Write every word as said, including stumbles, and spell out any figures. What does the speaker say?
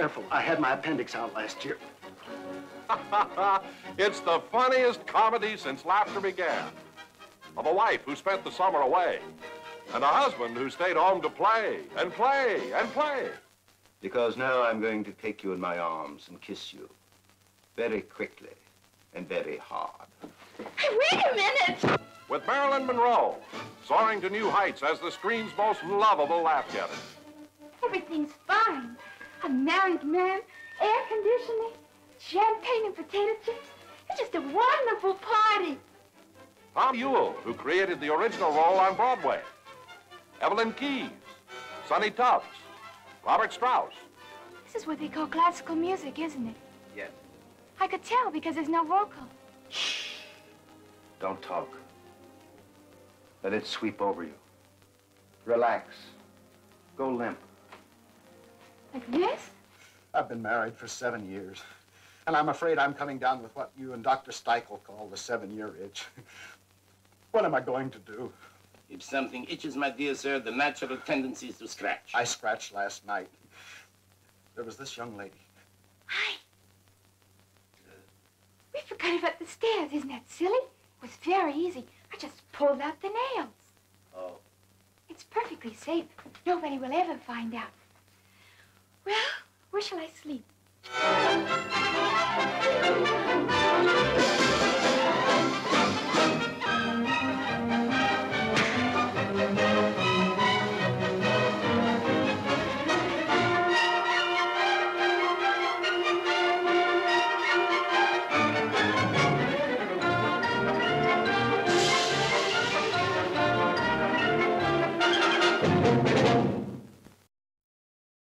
careful. I had my appendix out last year. It's the funniest comedy since laughter began. Of a wife who spent the summer away, and a husband who stayed home to play, and play, and play. Because now I'm going to take you in my arms and kiss you very quickly and very hard. Hey, wait a minute! With Marilyn Monroe, soaring to new heights as the screen's most lovable laugh getter. Everything's fine. A married man, air conditioning, champagne and potato chips. It's just a wonderful party. Tom Ewell, who created the original role on Broadway. Evelyn Keyes, Sonny Tufts, Robert Strauss. This is what they call classical music, isn't it? Yes. I could tell because there's no vocal. Shh. Don't talk. Let it sweep over you. Relax. Go limp. Like this? I've been married for seven years. And I'm afraid I'm coming down with what you and Doctor Steichel call the seven-year itch. What am I going to do? If something itches, my dear sir, the natural tendency is to scratch. I scratched last night. There was this young lady. Hi. Uh, we forgot about the stairs. Isn't that silly? It was very easy. I just pulled out the nails. Oh. It's perfectly safe. Nobody will ever find out. Well, where shall I sleep?